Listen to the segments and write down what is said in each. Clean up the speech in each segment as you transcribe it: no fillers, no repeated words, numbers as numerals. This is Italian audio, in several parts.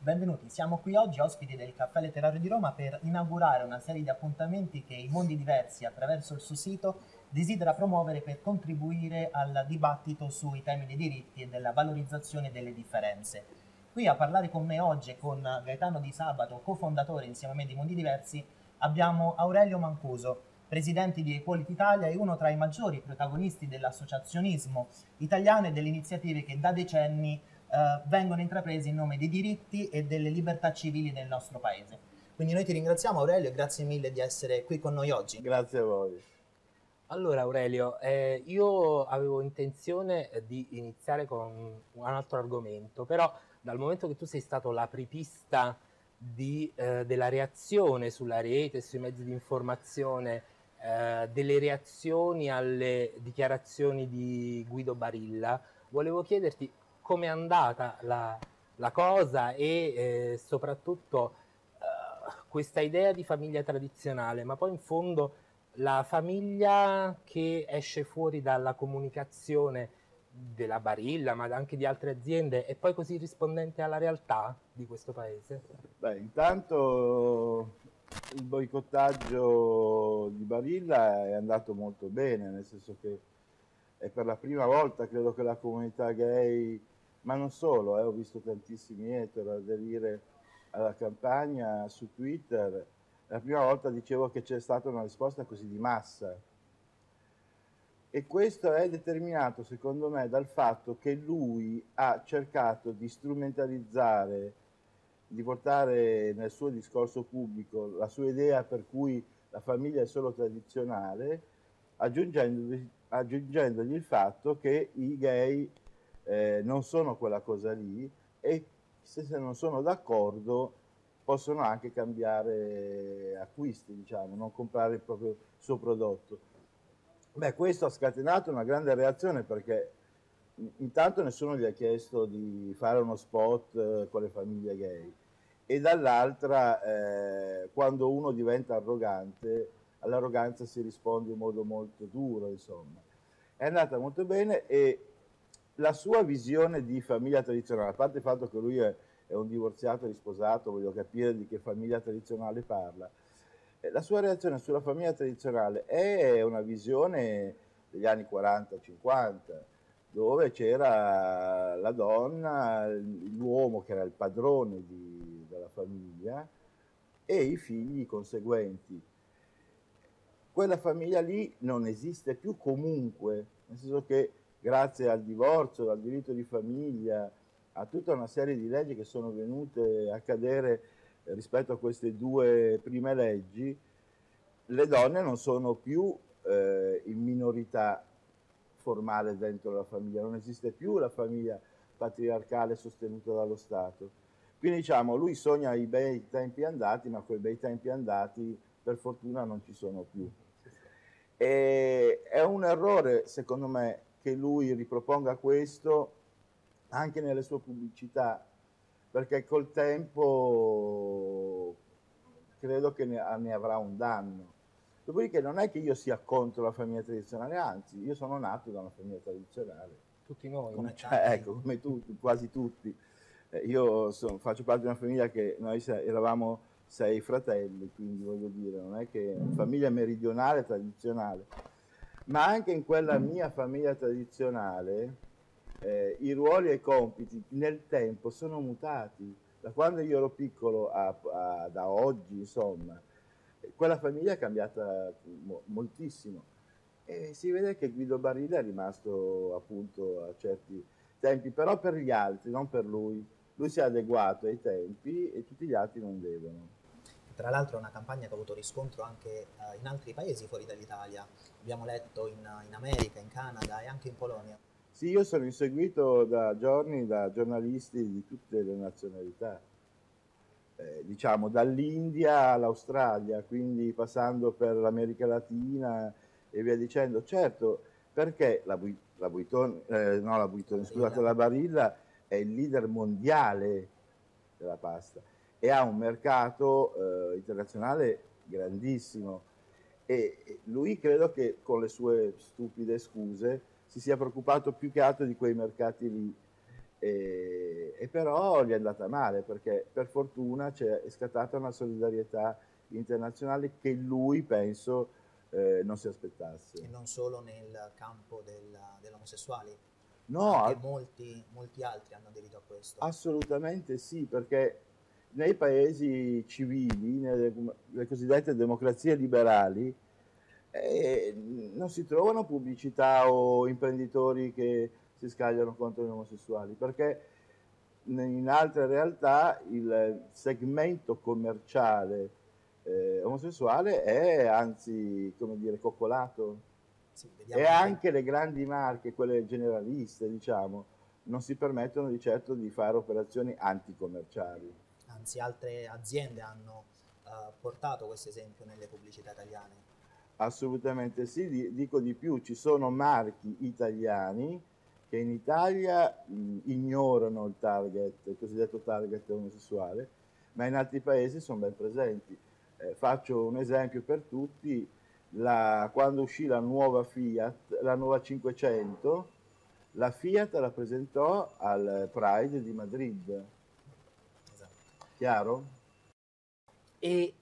Benvenuti, siamo qui oggi ospiti del Caffè Letterario di Roma per inaugurare una serie di appuntamenti che i Mondi Diversi attraverso il suo sito desidera promuovere per contribuire al dibattito sui temi dei diritti e della valorizzazione delle differenze. Qui a parlare con me oggi e con Gaetano Di Sabato, cofondatore insieme a me di Mondi Diversi, abbiamo Aurelio Mancuso, presidente di Equality Italia e uno tra i maggiori protagonisti dell'associazionismo italiano e delle iniziative che da decenni vengono intrapresi in nome dei diritti e delle libertà civili del nostro paese. Quindi noi ti ringraziamo, Aurelio, e grazie mille di essere qui con noi oggi. Grazie a voi. Allora Aurelio, io avevo intenzione di iniziare con un altro argomento, però dal momento che tu sei stato l'apripista della reazione sulla rete, sui mezzi di informazione, delle reazioni alle dichiarazioni di Guido Barilla, volevo chiederti come è andata la cosa e soprattutto questa idea di famiglia tradizionale, ma poi in fondo la famiglia che esce fuori dalla comunicazione della Barilla, ma anche di altre aziende, è poi così rispondente alla realtà di questo paese? Beh, intanto il boicottaggio di Barilla è andato molto bene, nel senso che è per la prima volta, credo, che la comunità gay, ma non solo, ho visto tantissimi etero aderire alla campagna su Twitter, è la prima volta, dicevo, che c'è stata una risposta così di massa. E questo è determinato, secondo me, dal fatto che lui ha cercato di strumentalizzare, di portare nel suo discorso pubblico la sua idea per cui la famiglia è solo tradizionale, aggiungendogli il fatto che i gay non sono quella cosa lì e se non sono d'accordo possono anche cambiare acquisti, diciamo, non comprare il proprio suo prodotto. Beh, questo ha scatenato una grande reazione perché intanto nessuno gli ha chiesto di fare uno spot con le famiglie gay e dall'altra quando uno diventa arrogante, all'arroganza si risponde in modo molto duro, insomma. È andata molto bene e la sua visione di famiglia tradizionale, a parte il fatto che lui è un divorziato risposato, voglio capire di che famiglia tradizionale parla, la sua reazione sulla famiglia tradizionale è una visione degli anni 40-50, dove c'era la donna, l'uomo che era il padrone della famiglia e i figli conseguenti. Quella famiglia lì non esiste più comunque, nel senso che grazie al divorzio, al diritto di famiglia, a tutta una serie di leggi che sono venute a cadere rispetto a queste due prime leggi, le donne non sono più in minorità formale dentro la famiglia, non esiste più la famiglia patriarcale sostenuta dallo Stato. Quindi diciamo, lui sogna i bei tempi andati, ma quei bei tempi andati per fortuna non ci sono più. E è un errore, secondo me, che lui riproponga questo anche nelle sue pubblicità, perché col tempo credo che ne avrà un danno. Dopodiché non è che io sia contro la famiglia tradizionale, anzi, io sono nato da una famiglia tradizionale. Tutti noi. Come tutti, quasi tutti. Io faccio parte di una famiglia che noi eravamo 6 fratelli, quindi voglio dire, non è che famiglia meridionale, tradizionale. Ma anche in quella mia famiglia tradizionale i ruoli e i compiti nel tempo sono mutati. Da quando io ero piccolo da oggi, insomma, quella famiglia è cambiata moltissimo. E si vede che Guido Barilla è rimasto appunto a certi tempi, però per gli altri, non per lui. Lui si è adeguato ai tempi e tutti gli altri non devono. Tra l'altro è una campagna che ha avuto riscontro anche in altri paesi fuori dall'Italia. Abbiamo letto in America, in Canada e anche in Polonia. Sì, io sono inseguito da giorni da giornalisti di tutte le nazionalità, diciamo dall'India all'Australia, quindi passando per l'America Latina e via dicendo. Certo, perché la Barilla è il leader mondiale della pasta e ha un mercato internazionale grandissimo e lui credo che con le sue stupide scuse si sia preoccupato più che altro di quei mercati lì e però gli è andata male, perché per fortuna è scattata una solidarietà internazionale che lui, penso, non si aspettasse. E non solo nel campo dell'omosessuali, no, anche molti altri hanno aderito a questo. Assolutamente sì, perché nei paesi civili, nelle cosiddette democrazie liberali, non si trovano pubblicità o imprenditori che si scagliano contro gli omosessuali, perché in altre realtà il segmento commerciale omosessuale è, anzi, come dire, coccolato. Sì, e anche le grandi marche, quelle generaliste, diciamo, non si permettono di certo di fare operazioni anticommerciali. Anzi, altre aziende hanno portato questo esempio nelle pubblicità italiane. Assolutamente sì, dico di più, ci sono marchi italiani che in Italia ignorano il target, il cosiddetto target omosessuale, ma in altri paesi sono ben presenti. Faccio un esempio per tutti: quando uscì la nuova Fiat, la nuova 500, la Fiat la presentò al Pride di Madrid. Esatto. Chiaro? E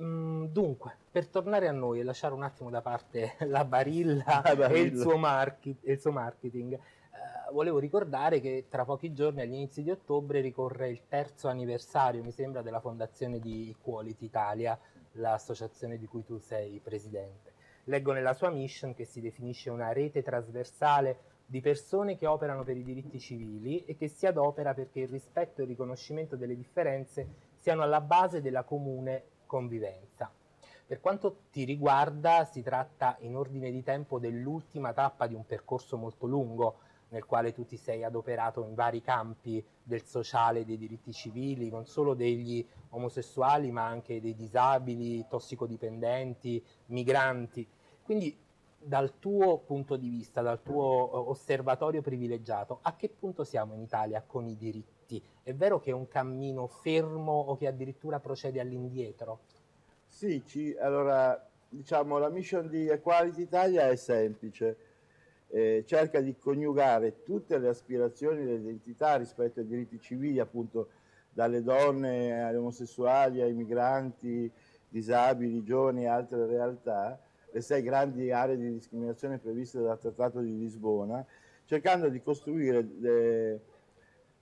dunque, per tornare a noi e lasciare un attimo da parte la Barilla, e il suo marketing, volevo ricordare che tra pochi giorni, agli inizi di ottobre, ricorre il 3º anniversario, mi sembra, della fondazione di Equality Italia, l'associazione di cui tu sei presidente. Leggo nella sua mission che si definisce una rete trasversale di persone che operano per i diritti civili e che si adopera perché il rispetto e il riconoscimento delle differenze siano alla base della comune convivenza. Per quanto ti riguarda, si tratta in ordine di tempo dell'ultima tappa di un percorso molto lungo nel quale tu ti sei adoperato in vari campi del sociale, dei diritti civili, non solo degli omosessuali ma anche dei disabili, tossicodipendenti, migranti. Quindi dal tuo punto di vista, dal tuo osservatorio privilegiato, a che punto siamo in Italia con i diritti? È vero che è un cammino fermo o che addirittura procede all'indietro? Sì, allora, diciamo, la mission di Equality Italia è semplice, cerca di coniugare tutte le aspirazioni e le identità rispetto ai diritti civili, appunto, dalle donne agli omosessuali, ai migranti, disabili, giovani e altre realtà, le 6 grandi aree di discriminazione previste dal Trattato di Lisbona, cercando di costruire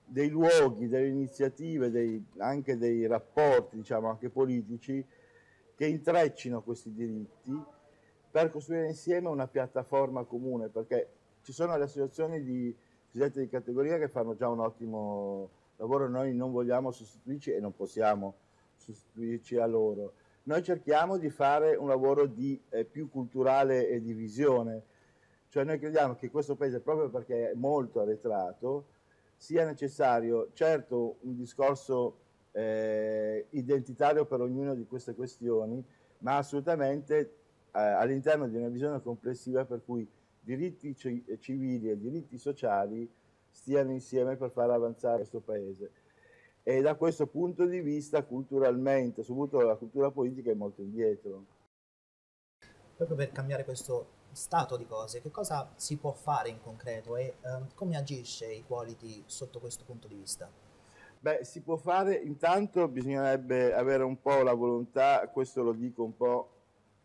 dei luoghi, delle iniziative, anche dei rapporti, diciamo, anche politici, che intreccino questi diritti per costruire insieme una piattaforma comune, perché ci sono le associazioni di categoria che fanno già un ottimo lavoro, noi non vogliamo sostituirci e non possiamo sostituirci a loro. Noi cerchiamo di fare un lavoro più culturale e di visione, cioè noi crediamo che questo paese, proprio perché è molto arretrato, sia necessario, certo, un discorso identitario per ognuna di queste questioni, ma assolutamente all'interno di una visione complessiva per cui diritti civili e diritti sociali stiano insieme per far avanzare questo paese. E da questo punto di vista, culturalmente, soprattutto la cultura politica è molto indietro. Proprio per cambiare questo stato di cose, che cosa si può fare in concreto e come agisce Equality sotto questo punto di vista? Beh, si può fare, intanto bisognerebbe avere un po' la volontà, questo lo dico un po'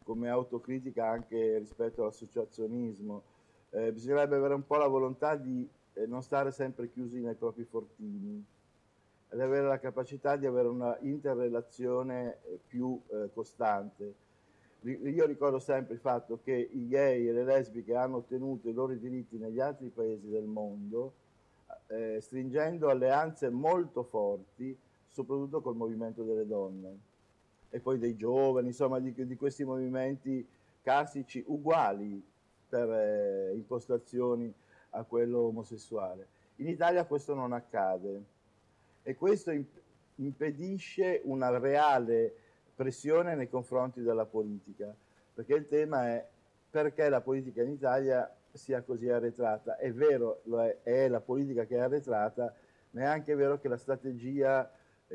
come autocritica anche rispetto all'associazionismo, bisognerebbe avere un po' la volontà di non stare sempre chiusi nei propri fortini, di avere la capacità di avere una interrelazione più costante. Io ricordo sempre il fatto che i gay e le lesbiche hanno ottenuto i loro diritti negli altri paesi del mondo stringendo alleanze molto forti, soprattutto col movimento delle donne e poi dei giovani, insomma di questi movimenti classici uguali per impostazioni a quello omosessuale. In Italia questo non accade e questo impedisce una reale pressione nei confronti della politica, perché il tema è perché la politica in Italia sia così arretrata. È vero, è la politica che è arretrata, ma è anche vero che la strategia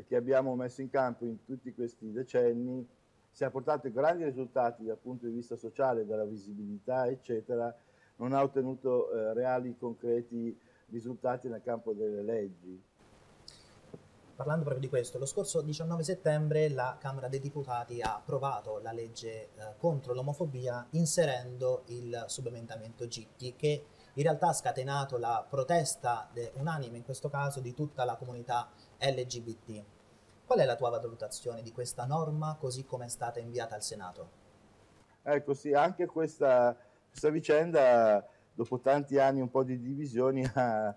che abbiamo messo in campo in tutti questi decenni si è portato grandi risultati dal punto di vista sociale, della visibilità, eccetera, non ha ottenuto reali, concreti risultati nel campo delle leggi. Parlando proprio di questo, lo scorso 19 settembre la Camera dei Deputati ha approvato la legge contro l'omofobia inserendo il subemendamento Gitti, che in realtà ha scatenato la protesta unanime, in questo caso, di tutta la comunità LGBT. Qual è la tua valutazione di questa norma così come è stata inviata al Senato? Ecco sì, anche questa vicenda, dopo tanti anni un po' di divisioni, ha,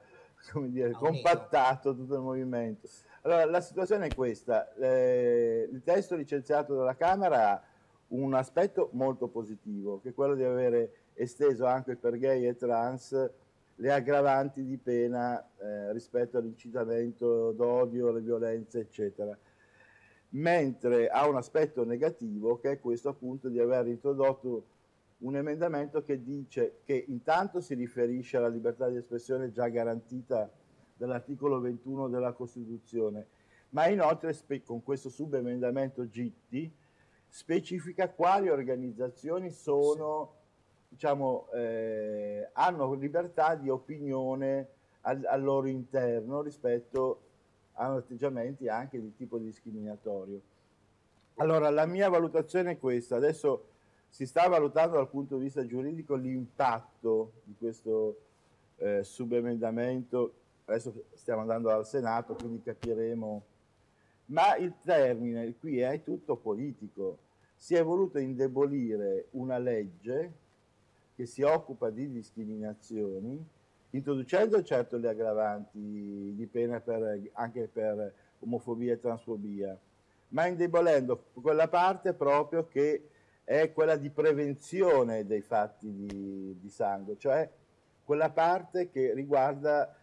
come dire, compattato tutto il movimento. Allora, la situazione è questa, il testo licenziato dalla Camera ha un aspetto molto positivo, che è quello di avere esteso anche per gay e trans le aggravanti di pena rispetto all'incitamento d'odio, alle violenze, eccetera. Mentre ha un aspetto negativo, che è questo appunto di aver introdotto un emendamento che dice che intanto si riferisce alla libertà di espressione già garantita dall'articolo 21 della Costituzione, ma inoltre con questo subemendamento Gitti specifica quali organizzazioni sono, diciamo, hanno libertà di opinione al loro interno rispetto a atteggiamenti anche di tipo discriminatorio. Allora, la mia valutazione è questa. Adesso si sta valutando dal punto di vista giuridico l'impatto di questo subemendamento. Adesso stiamo andando al Senato, quindi capiremo. Ma il termine qui è tutto politico. Si è voluto indebolire una legge che si occupa di discriminazioni, introducendo certo le aggravanti di pena anche per omofobia e transfobia, ma indebolendo quella parte proprio che è quella di prevenzione dei fatti di sangue, cioè quella parte che riguarda,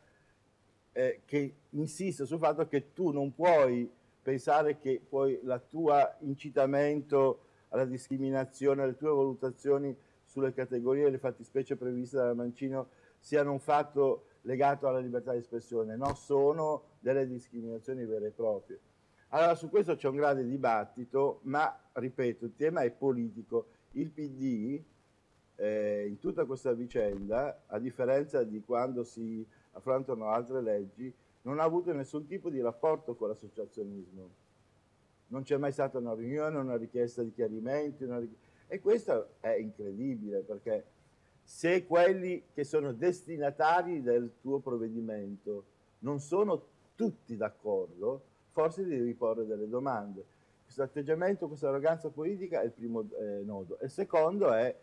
che insiste sul fatto che tu non puoi pensare che poi la tua incitamento alla discriminazione, le tue valutazioni sulle categorie e le fattispecie previste dalla Mancino siano un fatto legato alla libertà di espressione, no, sono delle discriminazioni vere e proprie. Allora su questo c'è un grande dibattito, ma ripeto, il tema è politico. Il PD in tutta questa vicenda, a differenza di quando si affrontano altre leggi, non ha avuto nessun tipo di rapporto con l'associazionismo. Non c'è mai stata una riunione, una richiesta di chiarimenti, e questo è incredibile, perché se quelli che sono destinatari del tuo provvedimento non sono tutti d'accordo, forse devi porre delle domande. Questo atteggiamento, questa arroganza politica è il primo nodo. Il secondo è,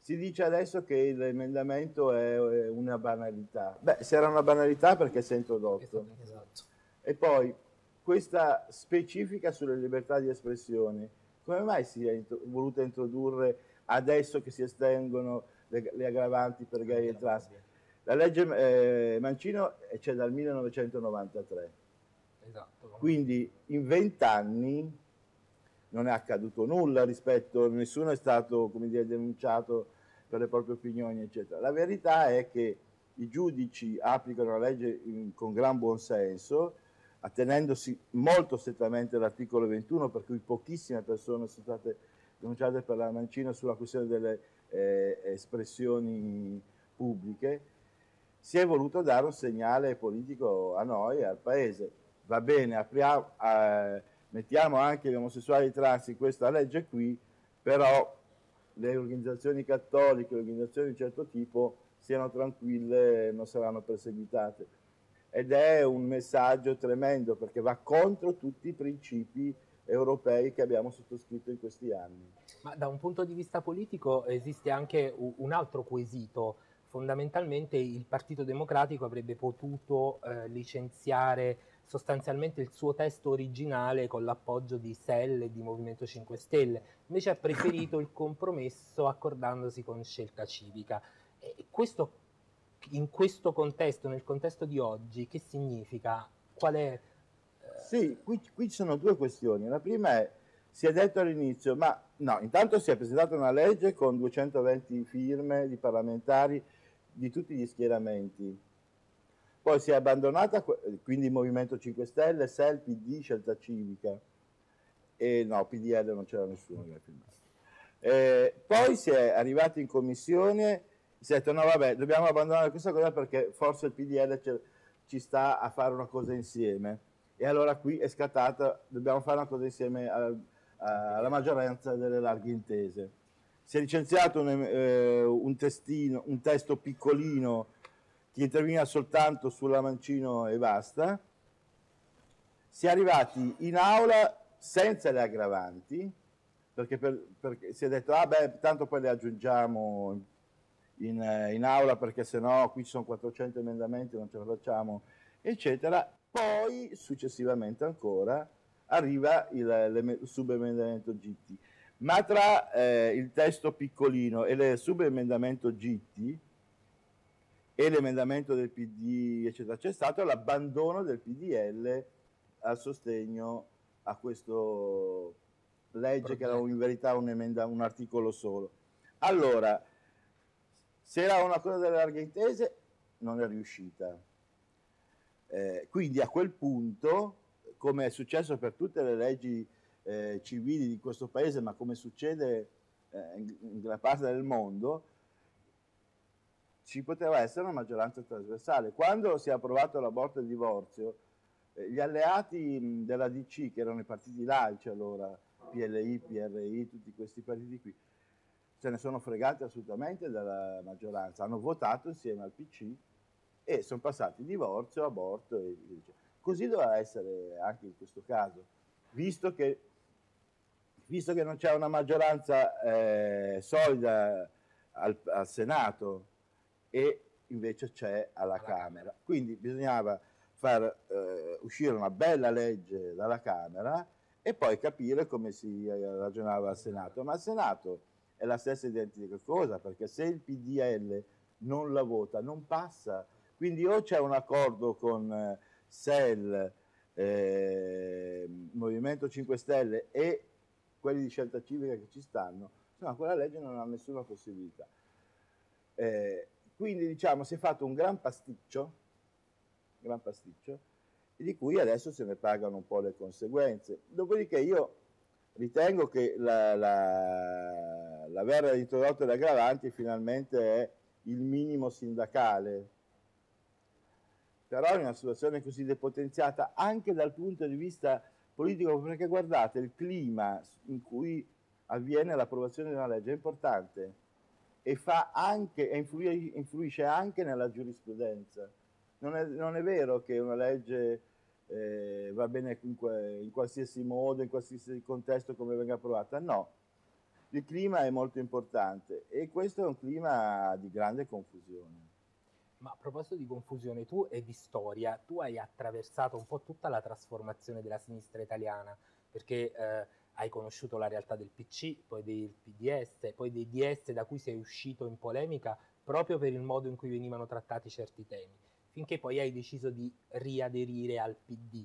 si dice adesso che l'emendamento è una banalità. Beh, se era una banalità, perché si è introdotto. Esatto. E poi questa specifica sulle libertà di espressione, come mai si è voluta introdurre adesso che si estengono le aggravanti per gay e trans? La legge Mancino c'è dal 1993, esatto. Quindi in 20 anni non è accaduto nulla rispetto, nessuno è stato, come dire, denunciato per le proprie opinioni, eccetera. La verità è che i giudici applicano la legge con gran buon senso, attenendosi molto strettamente all'articolo 21, per cui pochissime persone sono state denunciate per la Mancino sulla questione delle espressioni pubbliche. Si è voluto dare un segnale politico a noi e al Paese. Va bene, apriamo, mettiamo anche gli omosessuali trans in questa legge qui, però le organizzazioni cattoliche, le organizzazioni di un certo tipo, siano tranquille, non saranno perseguitate. Ed è un messaggio tremendo, perché va contro tutti i principi europei che abbiamo sottoscritto in questi anni. Ma da un punto di vista politico esiste anche un altro quesito. Fondamentalmente il Partito Democratico avrebbe potuto licenziare sostanzialmente il suo testo originale con l'appoggio di SEL e di Movimento 5 Stelle, invece ha preferito il compromesso accordandosi con Scelta Civica. E questo, in questo contesto, nel contesto di oggi, che significa? Qual è? Sì, qui ci sono due questioni. La prima è, si è detto all'inizio, ma no, intanto si è presentata una legge con 220 firme di parlamentari di tutti gli schieramenti. Poi si è abbandonata, quindi Movimento 5 Stelle, SEL, PD, Scelta Civica. E no, PDL non c'era nessuno che ha firmato. Poi si è arrivati in commissione. si è detto no vabbè, dobbiamo abbandonare questa cosa perché forse il PDL ci sta a fare una cosa insieme, e allora qui è scattata, dobbiamo fare una cosa insieme alla maggioranza delle larghe intese. Si è licenziato un testo piccolino che interveniva soltanto sull'Amancino e basta. Si è arrivati in aula senza le aggravanti, perché si è detto ah beh, tanto poi le aggiungiamo in aula perché sennò qui ci sono 400 emendamenti, non ce la facciamo, eccetera. Poi successivamente ancora arriva il subemendamento Gitti, ma tra il testo piccolino e il subemendamento Gitti e l'emendamento del PD eccetera c'è stato l'abbandono del PDL al sostegno a questo legge che era in verità un articolo solo. Allora, se era una cosa delle larghe intese non è riuscita, quindi a quel punto, come è successo per tutte le leggi civili di questo paese, ma come succede in gran parte del mondo, ci poteva essere una maggioranza trasversale. Quando si è approvato l'aborto e il divorzio, gli alleati della DC, che erano i partiti laici allora, PLI, PRI, tutti questi partiti qui, se ne sono fregati assolutamente dalla maggioranza, hanno votato insieme al PC e sono passati divorzio, aborto e via dicendo. Così doveva essere anche in questo caso, visto che non c'è una maggioranza solida al Senato e invece c'è alla Camera. Quindi bisognava far uscire una bella legge dalla Camera e poi capire come si ragionava al Senato. Ma al Senato è la stessa identica cosa, perché se il PDL non la vota, non passa. Quindi o c'è un accordo con SEL, Movimento 5 Stelle e quelli di Scelta Civica che ci stanno, no, quella legge non ha nessuna possibilità. Quindi diciamo si è fatto un gran pasticcio di cui adesso se ne pagano un po' le conseguenze. Dopodiché io ritengo che l'aver introdotto le aggravanti finalmente è il minimo sindacale, però in una situazione così depotenziata anche dal punto di vista politico, perché guardate il clima in cui avviene l'approvazione di una legge è importante e fa anche, influisce anche nella giurisprudenza. Non è vero che una legge va bene in qualsiasi modo, in qualsiasi contesto come venga approvata, no, il clima è molto importante e questo è un clima di grande confusione. Ma a proposito di confusione, tu e di storia, tu hai attraversato un po' tutta la trasformazione della sinistra italiana, perché hai conosciuto la realtà del PC, poi del PDS, poi dei DS, da cui sei uscito in polemica proprio per il modo in cui venivano trattati certi temi, finché poi hai deciso di riaderire al PD.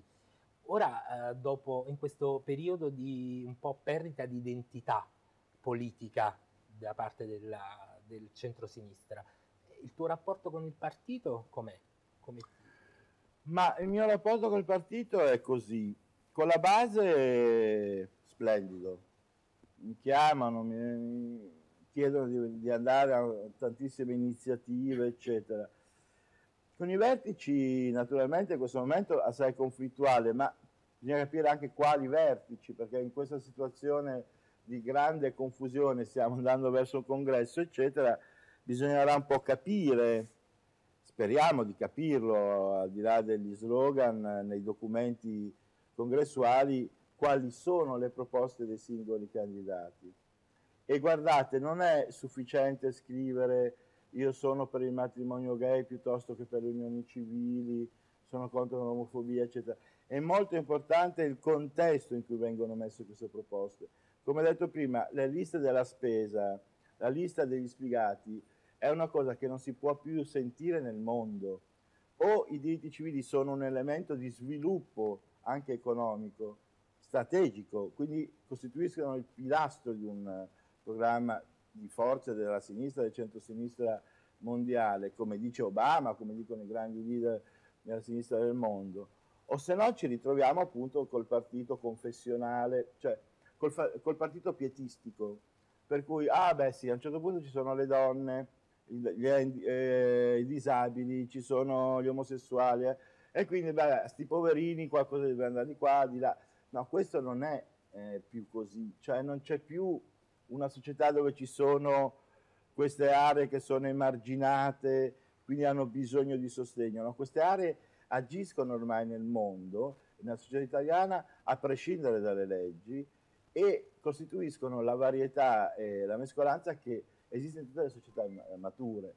Ora, in questo periodo di un po' perdita di identità politica da parte del centrosinistra, il tuo rapporto con il partito com'è? Ma il mio rapporto col partito è così, con la base splendido, mi chiamano, mi chiedono di andare a tantissime iniziative, eccetera. Con i vertici naturalmente in questo momento è assai conflittuale, ma bisogna capire anche quali vertici, perché in questa situazione di grande confusione, stiamo andando verso il congresso, eccetera, bisognerà un po' capire, speriamo di capirlo, al di là degli slogan, nei documenti congressuali, quali sono le proposte dei singoli candidati. E guardate, non è sufficiente scrivere io sono per il matrimonio gay piuttosto che per le unioni civili, sono contro l'omofobia, eccetera. È molto importante il contesto in cui vengono messe queste proposte. Come detto prima, le liste della spesa, la lista degli spiegati è una cosa che non si può più sentire nel mondo. O i diritti civili sono un elemento di sviluppo anche economico, strategico, quindi costituiscono il pilastro di un programma di forze della sinistra, del centrosinistra mondiale, come dice Obama, come dicono i grandi leader della sinistra del mondo. O se no ci ritroviamo appunto col partito confessionale, cioè col partito pietistico, per cui, ah beh sì, a un certo punto ci sono le donne, i disabili, ci sono gli omosessuali, e quindi beh, sti poverini qualcosa deve andare di qua, di là. No, questo non è più così, cioè non c'è più una società dove ci sono queste aree che sono emarginate, quindi hanno bisogno di sostegno. No? Queste aree agiscono ormai nel mondo, nella società italiana, a prescindere dalle leggi, e costituiscono la varietà e la mescolanza che esiste in tutte le società mature.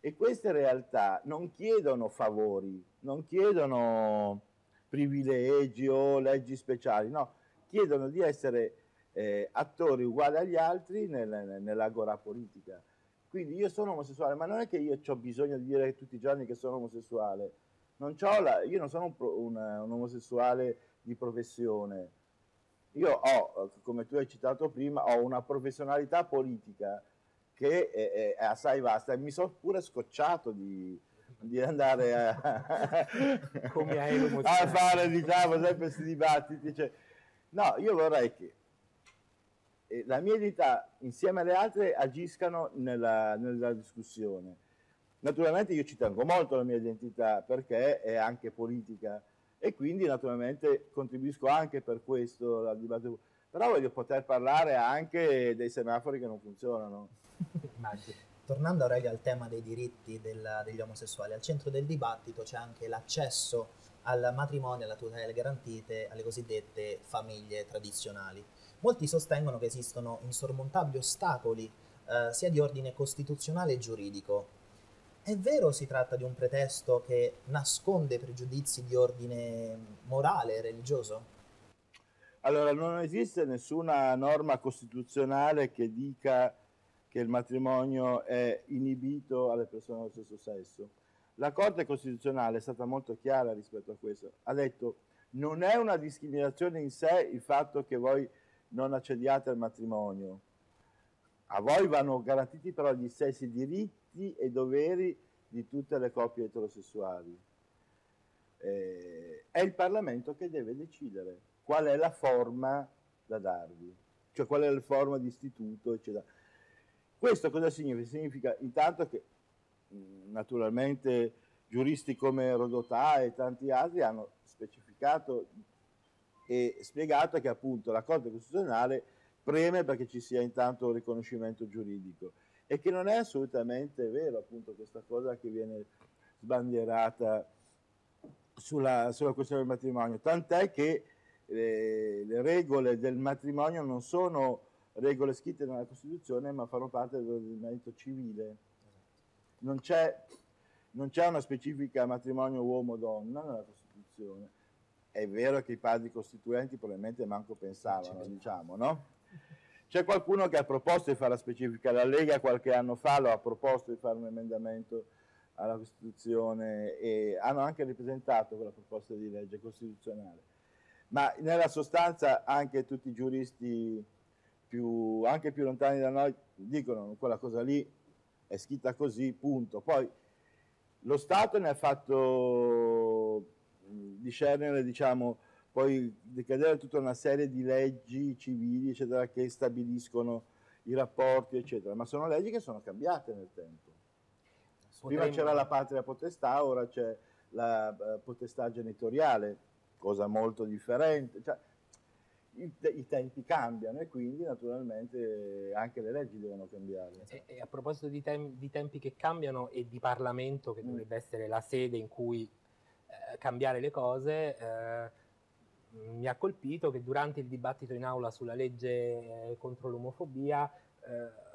E queste realtà non chiedono favori, non chiedono privilegi o leggi speciali, no, chiedono di essere attori uguali agli altri nell'agora politica. Quindi io sono omosessuale, ma non è che io ho bisogno di dire tutti i giorni che sono omosessuale, non c'ho la, io non sono un omosessuale di professione, io ho, come tu hai citato prima, ho una professionalità politica che è assai vasta, e mi sono pure scocciato di andare a fare, diciamo, sempre questi dibattiti. Cioè, no, io vorrei che la mia identità insieme alle altre agiscano nella discussione. Naturalmente io ci tengo molto alla mia identità, perché è anche politica, e quindi naturalmente contribuisco anche per questo al dibattito. Però voglio poter parlare anche dei semafori che non funzionano. Immagino. Tornando, Aurelio, al tema dei diritti degli omosessuali, al centro del dibattito c'è anche l'accesso al matrimonio, alla tutela garantite alle cosiddette famiglie tradizionali. Molti sostengono che esistono insormontabili ostacoli sia di ordine costituzionale che giuridico. È vero, si tratta di un pretesto che nasconde pregiudizi di ordine morale e religioso? Allora, non esiste nessuna norma costituzionale che dica che il matrimonio è inibito alle persone dello stesso sesso. La Corte Costituzionale è stata molto chiara rispetto a questo. Ha detto: non è una discriminazione in sé il fatto che voi non accediate al matrimonio. A voi vanno garantiti però gli stessi diritti e doveri di tutte le coppie eterosessuali. È il Parlamento che deve decidere qual è la forma da darvi, cioè qual è la forma di istituto, eccetera. Questo cosa significa? Significa intanto che naturalmente giuristi come Rodotà e tanti altri hanno specificato e spiegato che appunto la Corte Costituzionale preme perché ci sia intanto un riconoscimento giuridico, e che non è assolutamente vero appunto questa cosa che viene sbandierata sulla questione del matrimonio, tant'è che le regole del matrimonio non sono regole scritte nella Costituzione, ma fanno parte dell'ordinamento civile. Non c'è una specifica matrimonio uomo-donna nella Costituzione. È vero che i padri costituenti probabilmente manco pensavano, diciamo, no? C'è qualcuno che ha proposto di fare la specifica, la Lega qualche anno fa lo ha proposto di fare un emendamento alla Costituzione, e hanno anche ripresentato quella proposta di legge costituzionale. Ma nella sostanza anche tutti i giuristi anche più lontani da noi dicono: quella cosa lì è scritta così, punto. Poi lo Stato ne ha fatto discernere, diciamo, poi decadere tutta una serie di leggi civili, eccetera, che stabiliscono i rapporti, eccetera, ma sono leggi che sono cambiate nel tempo. Prima c'era la patria potestà, ora c'è la potestà genitoriale, cosa molto differente, cioè, i tempi cambiano, e quindi naturalmente anche le leggi devono cambiare. E a proposito di tempi che cambiano e di Parlamento, che dovrebbe essere la sede in cui cambiare le cose, mi ha colpito che durante il dibattito in aula sulla legge contro l'omofobia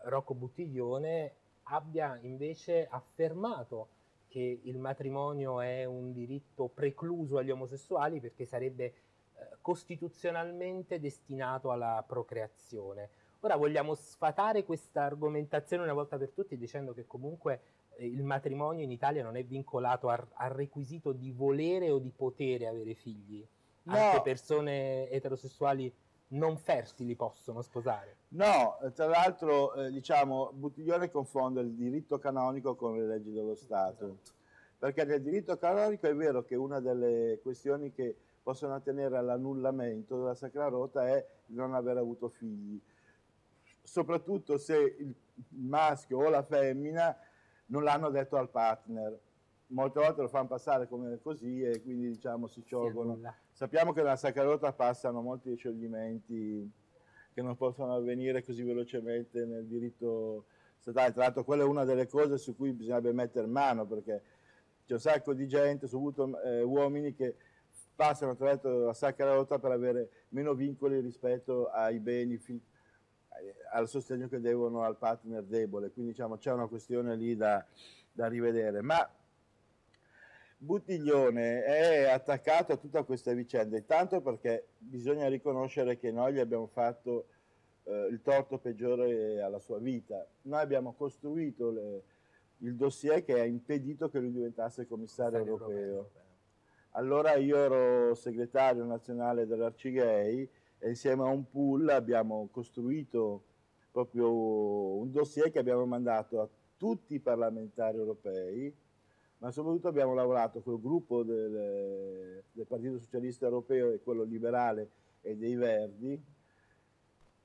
Rocco Buttiglione abbia invece affermato che il matrimonio è un diritto precluso agli omosessuali perché sarebbe costituzionalmente destinato alla procreazione. Ora vogliamo sfatare questa argomentazione una volta per tutte dicendo che comunque il matrimonio in Italia non è vincolato al requisito di volere o di potere avere figli. No. Anche persone eterosessuali non fertili possono sposare. No, tra l'altro diciamo Buttiglione confonde il diritto canonico con le leggi dello Stato. Esatto. Perché nel diritto canonico è vero che una delle questioni che possono attenere all'annullamento della Sacra Rota è di non aver avuto figli, soprattutto se il maschio o la femmina non l'hanno detto al partner. Molte volte lo fanno passare come così e quindi diciamo si sciolgono. Sappiamo che nella Sacra Rota passano molti scioglimenti che non possono avvenire così velocemente nel diritto statale. Tra l'altro quella è una delle cose su cui bisognerebbe mettere mano, perché c'è un sacco di gente, soprattutto uomini, che passano attraverso la Sacra Rota per avere meno vincoli rispetto ai benefit, al sostegno che devono al partner debole. Quindi diciamo c'è una questione lì da rivedere. Ma Buttiglione è attaccato a tutta questa vicenda, intanto perché bisogna riconoscere che noi gli abbiamo fatto il torto peggiore alla sua vita. Noi abbiamo costruito il dossier che ha impedito che lui diventasse commissario europeo. Allora io ero segretario nazionale dell'Arcigay e insieme a un pool abbiamo costruito proprio un dossier che abbiamo mandato a tutti i parlamentari europei, ma soprattutto abbiamo lavorato col gruppo del Partito Socialista Europeo e quello liberale e dei Verdi,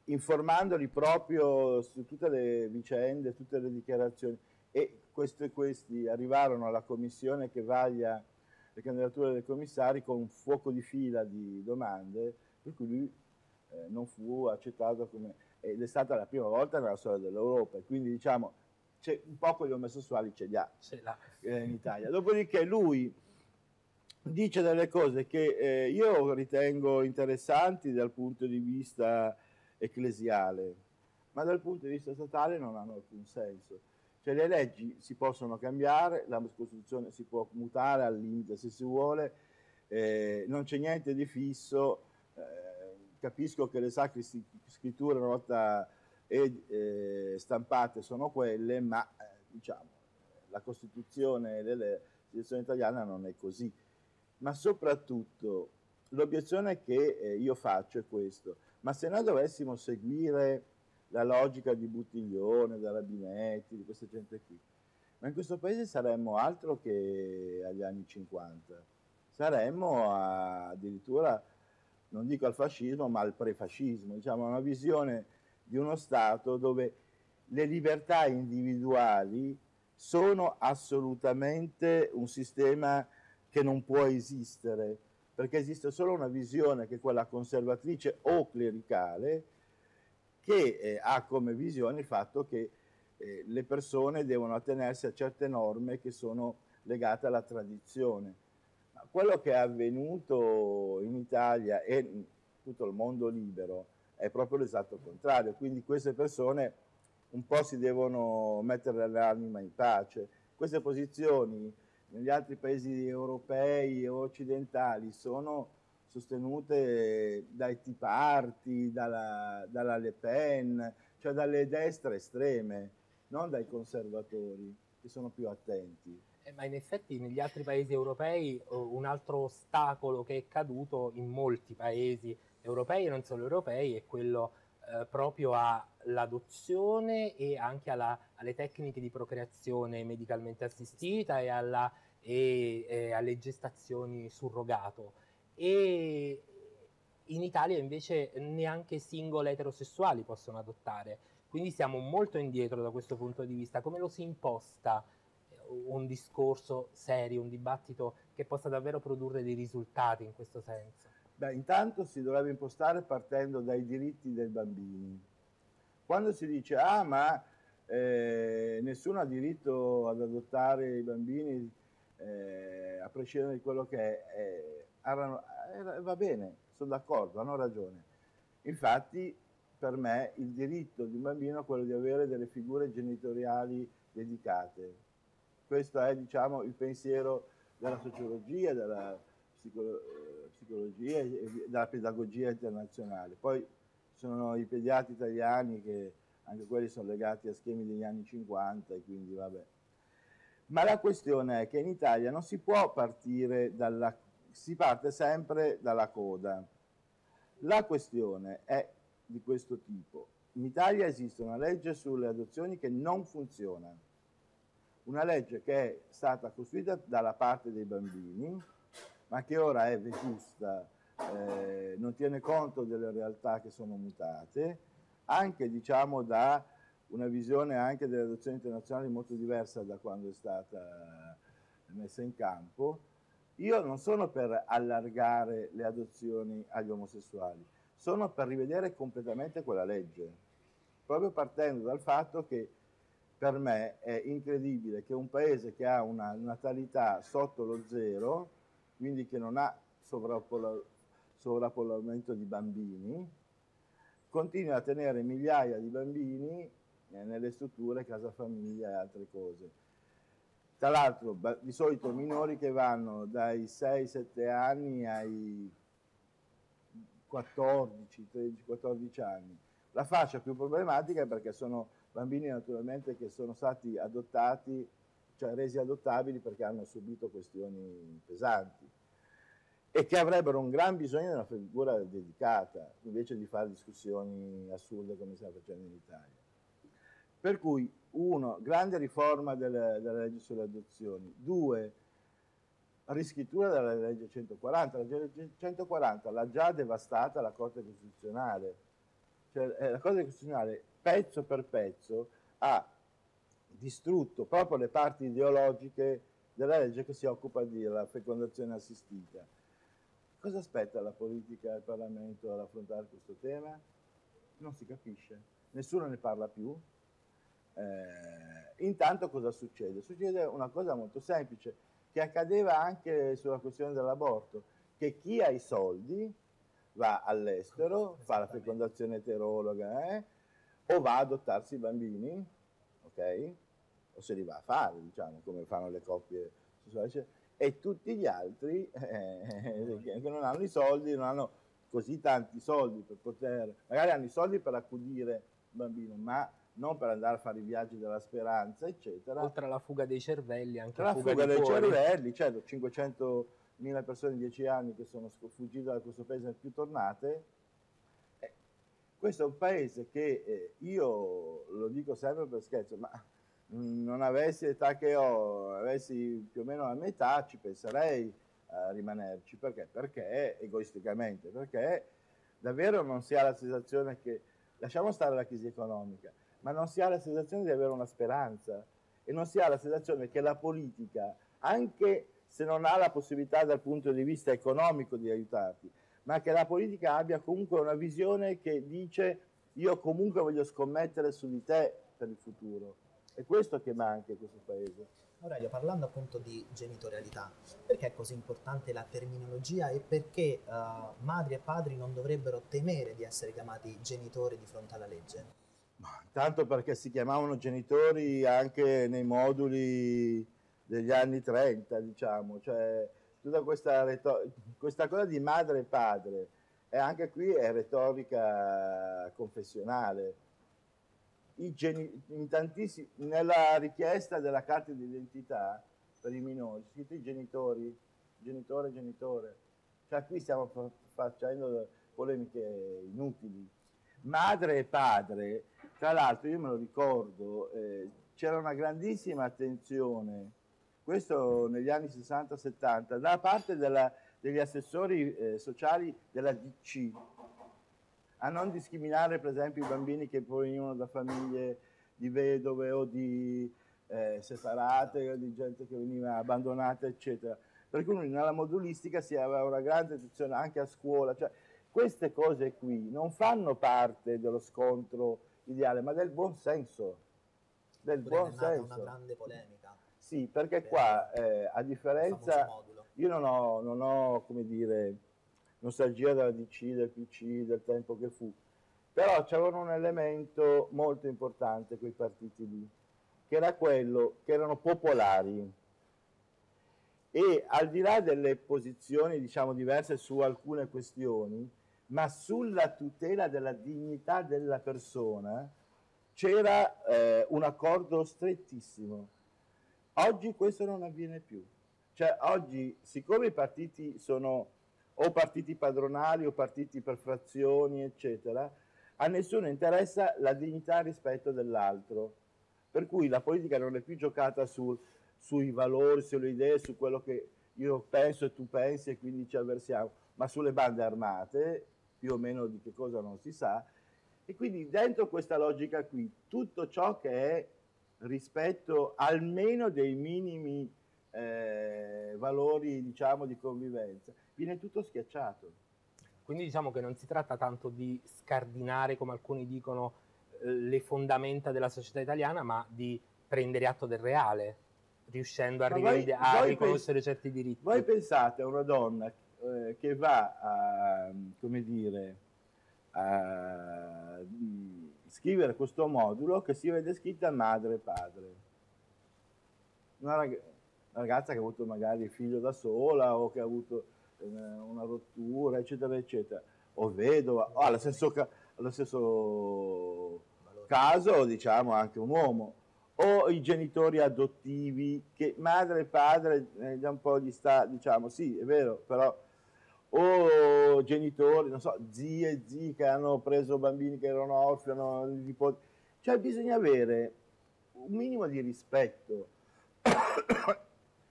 informandoli proprio su tutte le vicende, tutte le dichiarazioni, e questi arrivarono alla commissione che vaglia le candidature dei commissari con un fuoco di fila di domande, per cui lui non fu accettato come... ed è stata la prima volta nella storia dell'Europa, e quindi diciamo un po' quelli omosessuali ce li ha in Italia. Dopodiché lui dice delle cose che io ritengo interessanti dal punto di vista ecclesiale, ma dal punto di vista statale non hanno alcun senso. Cioè le leggi si possono cambiare, la Costituzione si può mutare al limite se si vuole, non c'è niente di fisso. Capisco che le sacre scritture una volta stampate sono quelle, ma diciamo la Costituzione della situazione italiana non è così. Ma soprattutto l'obiezione che io faccio è questo: ma se noi dovessimo seguire la logica di Buttiglione, da Rabinetti, di questa gente qui, ma in questo paese saremmo altro che agli anni 50, saremmo addirittura, non dico al fascismo, ma al prefascismo, diciamo una visione di uno Stato dove le libertà individuali sono assolutamente un sistema che non può esistere, perché esiste solo una visione che è quella conservatrice o clericale, che ha come visione il fatto che le persone devono attenersi a certe norme che sono legate alla tradizione. Ma quello che è avvenuto in Italia e in tutto il mondo libero è proprio l'esatto contrario, quindi queste persone un po' si devono mettere l'anima in pace. Queste posizioni negli altri paesi europei o occidentali sono sostenute dai Tea Party, dalla Le Pen, cioè dalle destre estreme, non dai conservatori che sono più attenti. Ma in effetti negli altri paesi europei un altro ostacolo che è caduto in molti paesi europei e non solo europei è quello proprio all'adozione e anche alle tecniche di procreazione medicalmente assistita e alle gestazioni surrogato, e in Italia invece neanche single eterosessuali possono adottare, quindi siamo molto indietro da questo punto di vista. Come lo si imposta un discorso serio, un dibattito che possa davvero produrre dei risultati in questo senso? Beh, intanto si dovrebbe impostare partendo dai diritti dei bambini. Quando si dice nessuno ha diritto ad adottare i bambini a prescindere di quello che è, va bene, sono d'accordo, hanno ragione. Infatti per me il diritto di un bambino è quello di avere delle figure genitoriali dedicate. Questo è, diciamo, il pensiero della sociologia, della psicologia e dalla pedagogia internazionale. Poi sono i pediatri italiani che anche quelli sono legati a schemi degli anni 50 e quindi vabbè. Ma la questione è che in Italia non si può partire si parte sempre dalla coda. La questione è di questo tipo: in Italia esiste una legge sulle adozioni che non funziona, una legge che è stata costruita dalla parte dei bambini, ma che ora è vetusta, non tiene conto delle realtà che sono mutate, anche diciamo da una visione anche delle adozioni internazionali molto diversa da quando è stata messa in campo. Io non sono per allargare le adozioni agli omosessuali, sono per rivedere completamente quella legge, proprio partendo dal fatto che per me è incredibile che un paese che ha una natalità sotto lo zero, quindi che non ha sovrappopolamento di bambini, continua a tenere migliaia di bambini nelle strutture, casa famiglia e altre cose. Tra l'altro di solito minori che vanno dai 6-7 anni ai 14 anni. La fascia più problematica è perché sono bambini naturalmente che sono stati adottati, cioè resi adottabili perché hanno subito questioni pesanti e che avrebbero un gran bisogno di una figura dedicata, invece di fare discussioni assurde come stiamo facendo in Italia. Per cui, uno, grande riforma della legge sulle adozioni, due, riscrittura della legge 140, la legge 140 l'ha già devastata la Corte Costituzionale, cioè la Corte Costituzionale pezzo per pezzo ha distrutto proprio le parti ideologiche della legge che si occupa della fecondazione assistita. Cosa aspetta la politica e il Parlamento ad affrontare questo tema? Non si capisce, nessuno ne parla più. Intanto cosa succede? Succede una cosa molto semplice, che accadeva anche sulla questione dell'aborto, che chi ha i soldi va all'estero, fa la fecondazione eterologa, o va a adottarsi i bambini, ok? O se li va a fare, diciamo, come fanno le coppie sociali. E tutti gli altri che non hanno i soldi, non hanno così tanti soldi per poter, magari hanno i soldi per accudire il bambino, ma non per andare a fare i viaggi della speranza, eccetera. Oltre alla fuga dei cervelli, anche la fuga dei cervelli, certo, 500.000 persone in 10 anni che sono fuggite da questo paese e più tornate. Questo è un paese che io lo dico sempre per scherzo, ma non avessi l'età che ho, avessi più o meno la mia età, ci penserei a rimanerci. Perché? Perché egoisticamente, perché davvero non si ha la sensazione che, lasciamo stare la crisi economica, ma non si ha la sensazione di avere una speranza e non si ha la sensazione che la politica, anche se non ha la possibilità dal punto di vista economico di aiutarti, ma che la politica abbia comunque una visione che dice io comunque voglio scommettere su di te per il futuro. È questo che manca in questo paese. Aurelio, parlando appunto di genitorialità, perché è così importante la terminologia e perché madri e padri non dovrebbero temere di essere chiamati genitori di fronte alla legge? Ma, tanto perché si chiamavano genitori anche nei moduli degli anni 30, diciamo, cioè tutta questa cosa di madre e padre, e anche qui è retorica confessionale. Nella richiesta della carta d'identità per i minori, scritto i genitori, genitore, genitore, cioè qui stiamo facendo polemiche inutili. Madre e padre, tra l'altro io me lo ricordo, c'era una grandissima attenzione, questo negli anni 60-70, da parte degli assessori sociali della DC, a non discriminare per esempio i bambini che provenivano da famiglie di vedove o di separate, o di gente che veniva abbandonata, eccetera. Per cui nella modulistica si aveva una grande attenzione anche a scuola, cioè queste cose qui non fanno parte dello scontro ideale, ma del buon senso. Del buon senso. È una grande polemica. Sì, perché qua, a differenza, io non ho, come dire, nostalgia della DC, del PC, del tempo che fu, però c'avevano un elemento molto importante quei partiti lì, che era quello che erano popolari e al di là delle posizioni diciamo diverse su alcune questioni, ma sulla tutela della dignità della persona c'era un accordo strettissimo. Oggi questo non avviene più, cioè oggi siccome i partiti sono o partiti padronali o partiti per frazioni, eccetera, a nessuno interessa la dignità rispetto dell'altro. Per cui la politica non è più giocata sui valori, sulle idee, su quello che io penso e tu pensi e quindi ci avversiamo, ma sulle bande armate, più o meno di che cosa non si sa, E quindi dentro questa logica qui, tutto ciò che è rispetto almeno dei minimi valori, diciamo, di convivenza, viene tutto schiacciato. Quindi diciamo che non si tratta tanto di scardinare, come alcuni dicono, le fondamenta della società italiana, ma di prendere atto del reale, riuscendo a riconoscere certi diritti. Voi pensate a una donna che va a, come dire, a scrivere questo modulo che si vede scritta madre e padre, una ragazza che ha avuto magari figlio da sola o che ha avuto una rottura, eccetera eccetera, o vedova, o allo stesso caso, diciamo, anche un uomo, o i genitori adottivi, che madre e padre da un po' gli sta, diciamo, sì è vero, però, o genitori, non so, zie e zii che hanno preso bambini che erano orfani, nipoti. Cioè bisogna avere un minimo di rispetto.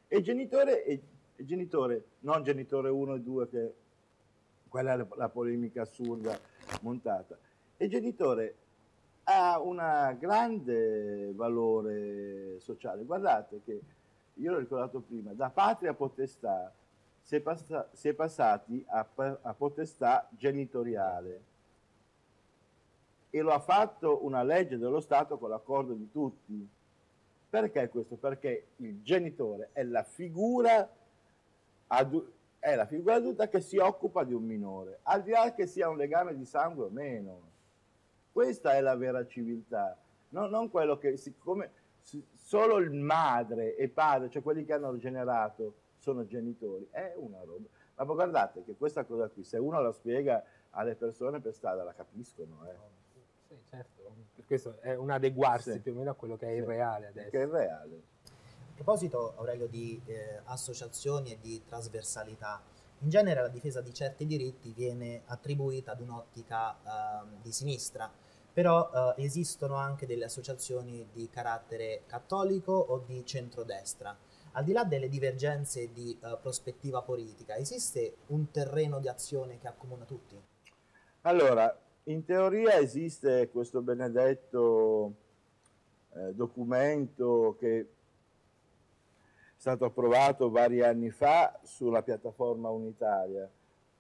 E genitore e genitore, non genitore 1 e 2, che quella è la polemica assurda montata. E genitore ha un grande valore sociale. Guardate che, io l'ho ricordato prima, da patria a potestà si è passati a potestà genitoriale, e lo ha fatto una legge dello Stato con l'accordo di tutti. Perché questo? Perché il genitore è la figura adulta che si occupa di un minore, al di là che sia un legame di sangue o meno. Questa è la vera civiltà, no, non quello che, siccome solo il madre e padre, cioè quelli che hanno generato, sono genitori, è una roba. Ma guardate che questa cosa qui, se uno la spiega alle persone per strada, la capiscono. Sì, certo. Questo è un adeguarsi, sì, più o meno a quello che è, sì, il reale adesso. Che è il reale. A proposito, Aurelio, di associazioni e di trasversalità, in genere la difesa di certi diritti viene attribuita ad un'ottica di sinistra, però esistono anche delle associazioni di carattere cattolico o di centrodestra. Al di là delle divergenze di prospettiva politica, esiste un terreno di azione che accomuna tutti? Allora, in teoria esiste questo benedetto documento che è stato approvato vari anni fa sulla piattaforma unitaria,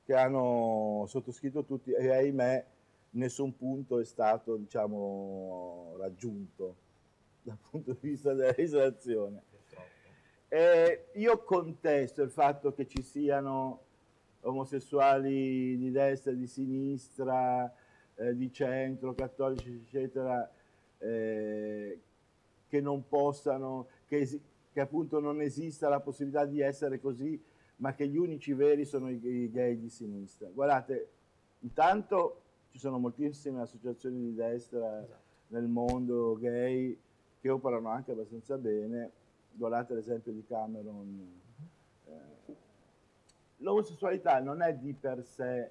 che hanno sottoscritto tutti, e ahimè nessun punto è stato, diciamo, raggiunto dal punto di vista della legislazione. Io contesto il fatto che ci siano omosessuali di destra, di sinistra, di centro, cattolici, eccetera, che non possano, che appunto non esista la possibilità di essere così, ma che gli unici veri sono i gay di sinistra. Guardate, intanto ci sono moltissime associazioni di destra, esatto, nel mondo gay, che operano anche abbastanza bene. Guardate l'esempio di Cameron. L'omosessualità non è di per sé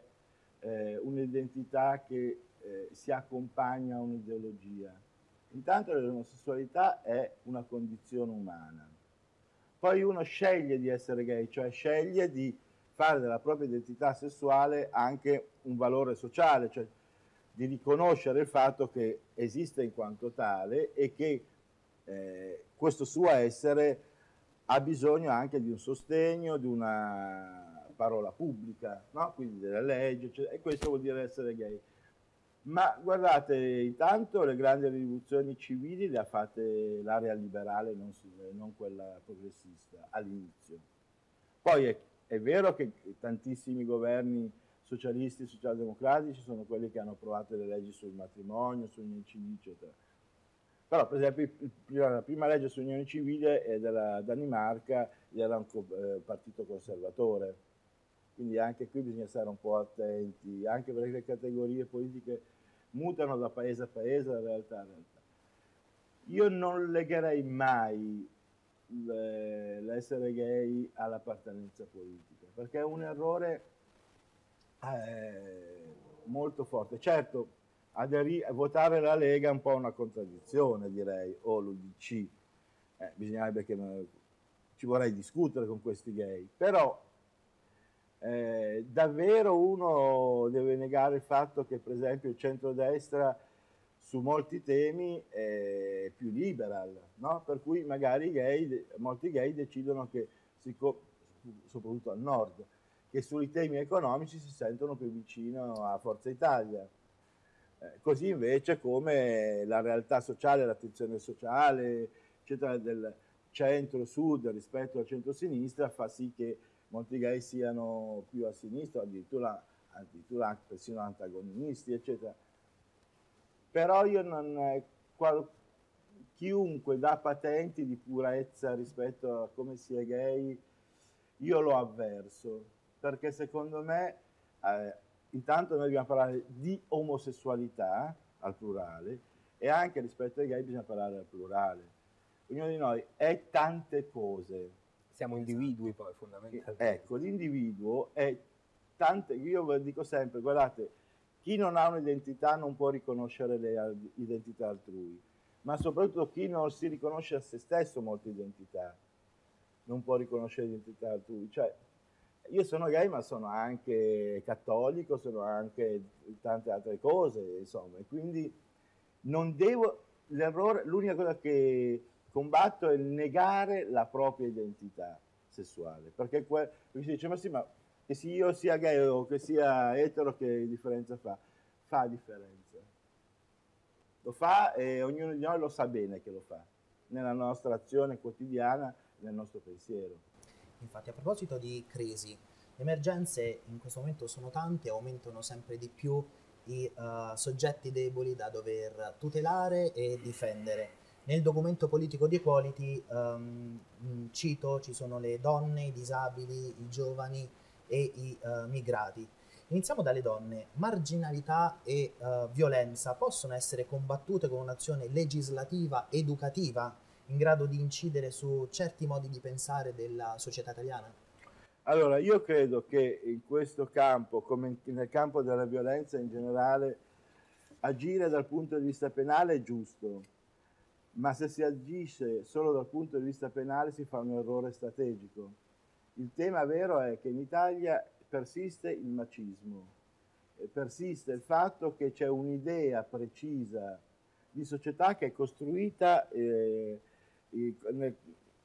un'identità che si accompagna a un'ideologia. Intanto l'omosessualità è una condizione umana. Poi uno sceglie di essere gay, cioè sceglie di fare della propria identità sessuale anche un valore sociale, cioè di riconoscere il fatto che esiste in quanto tale e che questo suo essere ha bisogno anche di un sostegno, di una parola pubblica, no? Quindi della legge, eccetera. E questo vuol dire essere gay. Ma guardate, intanto le grandi rivoluzioni civili le ha fatte l'area liberale, non quella progressista, all'inizio. Poi è vero che tantissimi governi socialisti e socialdemocratici sono quelli che hanno approvato le leggi sul matrimonio, sugli unioni civili, eccetera. Però per esempio la prima legge sull'unione civile è della Danimarca, era un partito conservatore, quindi anche qui bisogna stare un po' attenti, anche perché le categorie politiche mutano da paese a paese, in realtà. Io non legherei mai l'essere gay all'appartenenza politica, perché è un errore molto forte. Certo, votare la Lega è un po' una contraddizione, direi, o l'UDC, bisognerebbe che ci vorrei discutere con questi gay, però Davvero uno deve negare il fatto che per esempio il centrodestra su molti temi è più liberal, no? Per cui magari molti gay decidono che, soprattutto al nord, che sui temi economici si sentono più vicino a Forza Italia. Così invece come la realtà sociale, l'attenzione sociale, eccetera, del centro-sud rispetto al centro-sinistra fa sì che molti gay siano più a sinistra, addirittura anche persino antagonisti, eccetera. Però io non... chiunque dà patenti di purezza rispetto a come si è gay, io lo avverso, perché secondo me, intanto noi dobbiamo parlare di omosessualità, al plurale, e anche rispetto ai gay bisogna parlare al plurale. Ognuno di noi è tante cose. Siamo individui poi, fondamentalmente. Ecco, l'individuo è tante... Io dico sempre, guardate, chi non ha un'identità non può riconoscere le identità altrui, ma soprattutto chi non si riconosce a se stesso molte identità non può riconoscere l'identità altrui. Cioè, io sono gay, ma sono anche cattolico, sono anche tante altre cose, insomma. E quindi non devo... L'errore, l'unica cosa che combatto è il negare la propria identità sessuale, perché si dice, ma sì, ma che io sia gay o che sia etero, che differenza fa? Fa differenza. Lo fa e ognuno di noi lo sa bene che lo fa, nella nostra azione quotidiana, nel nostro pensiero. Infatti, a proposito di crisi, le emergenze in questo momento sono tante, aumentano sempre di più i soggetti deboli da dover tutelare e difendere. Nel documento politico di Equality, cito, ci sono le donne, i disabili, i giovani e i migrati. Iniziamo dalle donne. Marginalità e violenza possono essere combattute con un'azione legislativa, educativa, in grado di incidere su certi modi di pensare della società italiana? Allora, io credo che in questo campo, come nel campo della violenza in generale, agire dal punto di vista penale è giusto. Ma se si agisce solo dal punto di vista penale si fa un errore strategico. Il tema vero è che in Italia persiste il macismo, persiste il fatto che c'è un'idea precisa di società che è costruita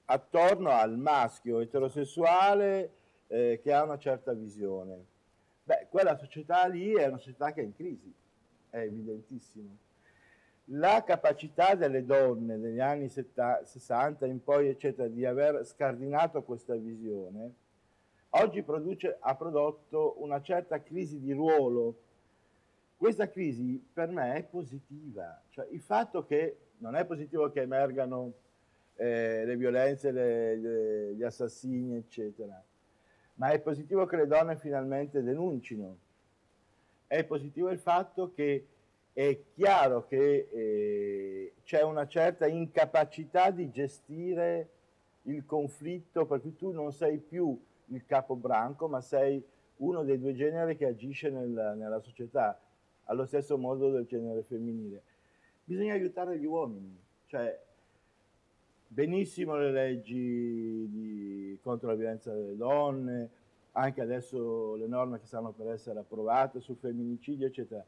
attorno al maschio eterosessuale che ha una certa visione. Beh, quella società lì è una società che è in crisi, è evidentissimo. La capacità delle donne negli anni 60 in poi, eccetera, di aver scardinato questa visione, oggi ha prodotto una certa crisi di ruolo. Questa crisi per me è positiva, cioè il fatto che non è positivo che emergano le violenze, gli assassini, eccetera, ma è positivo che le donne finalmente denuncino, è positivo il fatto che è chiaro che c'è una certa incapacità di gestire il conflitto, perché tu non sei più il capobranco, ma sei uno dei due generi che agisce nella società, allo stesso modo del genere femminile. Bisogna aiutare gli uomini, cioè benissimo le leggi contro la violenza delle donne, anche adesso le norme che stanno per essere approvate sul femminicidio, eccetera.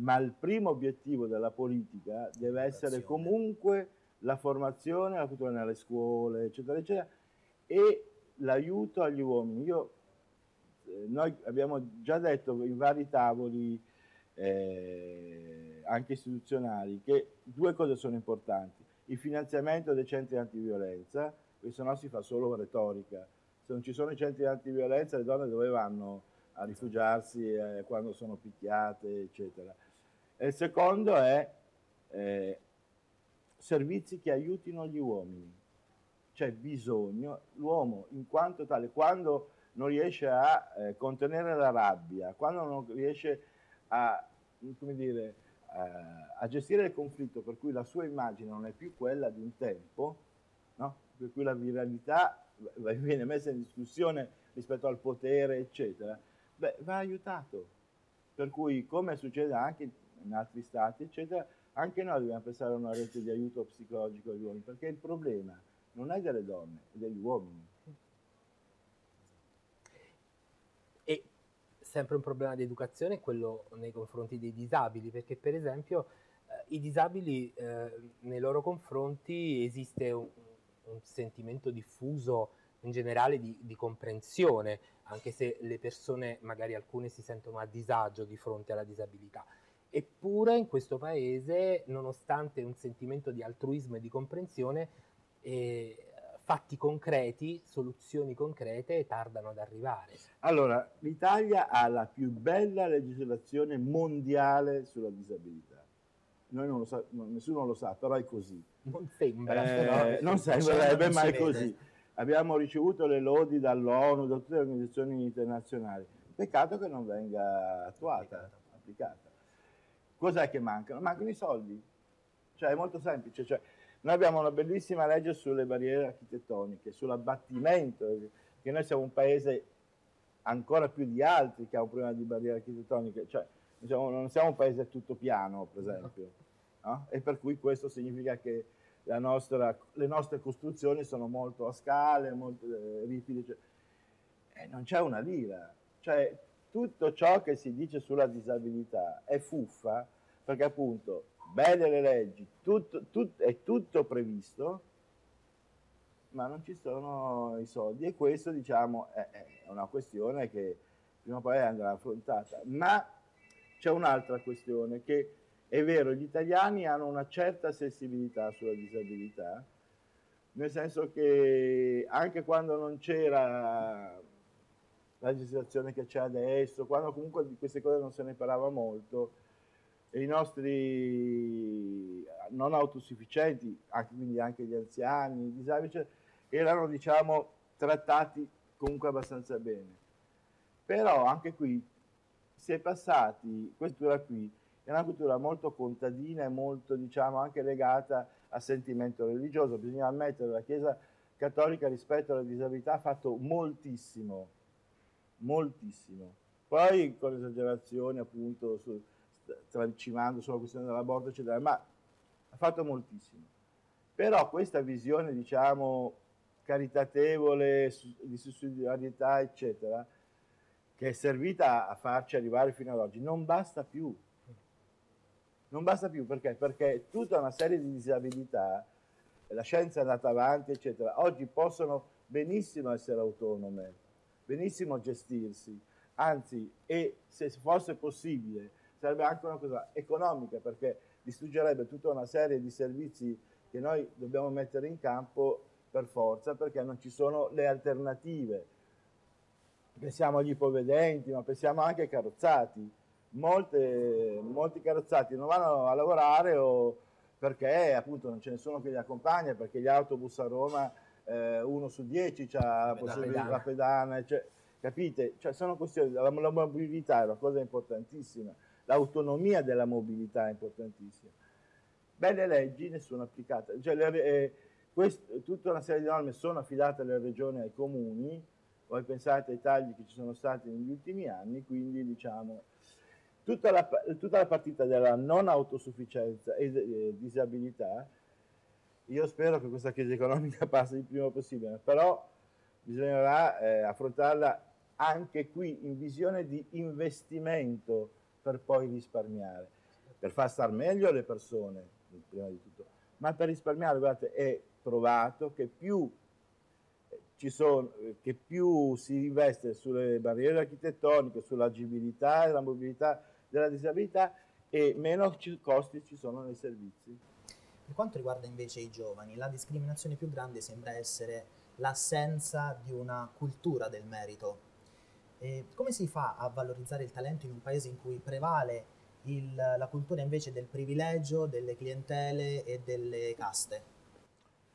Ma il primo obiettivo della politica deve essere comunque la formazione, la cultura nelle scuole, eccetera, eccetera, e l'aiuto agli uomini. Noi abbiamo già detto in vari tavoli, anche istituzionali, che due cose sono importanti. Il finanziamento dei centri antiviolenza, perché se no si fa solo retorica. Se non ci sono i centri antiviolenza, le donne dove vanno a rifugiarsi quando sono picchiate, eccetera. E il secondo è servizi che aiutino gli uomini. C'è bisogno, l'uomo in quanto tale, quando non riesce a contenere la rabbia, quando non riesce a, come dire, a gestire il conflitto, per cui la sua immagine non è più quella di un tempo, no? Per cui la viralità viene messa in discussione rispetto al potere, eccetera, beh, va aiutato. Per cui, come succede anche in altri stati, eccetera, anche noi dobbiamo pensare a una rete di aiuto psicologico agli uomini, perché il problema non è delle donne, è degli uomini. E sempre un problema di educazione è quello nei confronti dei disabili, perché per esempio i disabili nei loro confronti esiste un sentimento diffuso in generale di comprensione, anche se le persone, magari alcune, si sentono a disagio di fronte alla disabilità. Eppure in questo paese, nonostante un sentimento di altruismo e di comprensione, fatti concreti, soluzioni concrete tardano ad arrivare. Allora, l'Italia ha la più bella legislazione mondiale sulla disabilità. Noi non lo sa, nessuno lo sa, però è così. Non sembra, però, non sembrerebbe, cioè, ma è così. Abbiamo ricevuto le lodi dall'ONU, da tutte le organizzazioni internazionali. Peccato che non venga attuata, applicata. Cos'è che mancano? Mancano i soldi. Cioè, è molto semplice. Cioè, noi abbiamo una bellissima legge sulle barriere architettoniche, sull'abbattimento, che noi siamo un paese ancora più di altri che ha un problema di barriere architettoniche. Cioè, non siamo un paese tutto piano, per esempio. No? E per cui questo significa che le nostre costruzioni sono molto a scale, molto ripide. Cioè, non c'è una lira. Cioè, tutto ciò che si dice sulla disabilità è fuffa, perché appunto, belle le leggi, è tutto previsto, ma non ci sono i soldi, e questo, diciamo, è una questione che prima o poi andrà affrontata. Ma c'è un'altra questione, che è vero, gli italiani hanno una certa sensibilità sulla disabilità, nel senso che anche quando non c'era la legislazione che c'è adesso, quando comunque di queste cose non se ne parlava molto, e i nostri non autosufficienti, quindi anche gli anziani, i disabili, erano, diciamo, trattati comunque abbastanza bene. Però anche qui si è passati, questa cultura qui è una cultura molto contadina e molto, diciamo, anche legata al sentimento religioso. Bisogna ammettere che la Chiesa cattolica rispetto alla disabilità ha fatto moltissimo, moltissimo. Poi con esagerazioni, appunto, trancimando sulla questione dell'aborto, eccetera, ma ha fatto moltissimo. Però questa visione, diciamo, caritatevole, di sussidiarietà, eccetera, che è servita a farci arrivare fino ad oggi, non basta più. Non basta più, perché? Perché tutta una serie di disabilità, la scienza è andata avanti, eccetera, oggi possono benissimo essere autonome, benissimo gestirsi, anzi, e se fosse possibile sarebbe anche una cosa economica, perché distruggerebbe tutta una serie di servizi che noi dobbiamo mettere in campo per forza, perché non ci sono le alternative. Pensiamo agli ipovedenti, ma pensiamo anche ai carrozzati. Molti carrozzati non vanno a lavorare o perché appunto non c'è nessuno che li accompagna, perché gli autobus a Roma, uno su 10 ha la pedana, cioè, capite? Cioè, sono questioni, la mobilità è una cosa importantissima, l'autonomia della mobilità è importantissima. Belle leggi, nessuna applicata. Cioè, tutta una serie di norme sono affidate alle regioni e ai comuni, voi pensate ai tagli che ci sono stati negli ultimi anni, quindi, diciamo, tutta la partita della non autosufficienza e disabilità. Io spero che questa crisi economica passi il prima possibile, però bisognerà affrontarla anche qui in visione di investimento per poi risparmiare, per far star meglio le persone, prima di tutto, ma per risparmiare. Guardate, è provato che più si investe sulle barriere architettoniche, sull'agibilità e la mobilità della disabilità, e meno costi ci sono nei servizi. Per quanto riguarda invece i giovani, la discriminazione più grande sembra essere l'assenza di una cultura del merito. Come si fa a valorizzare il talento in un paese in cui prevale la cultura invece del privilegio, delle clientele e delle caste?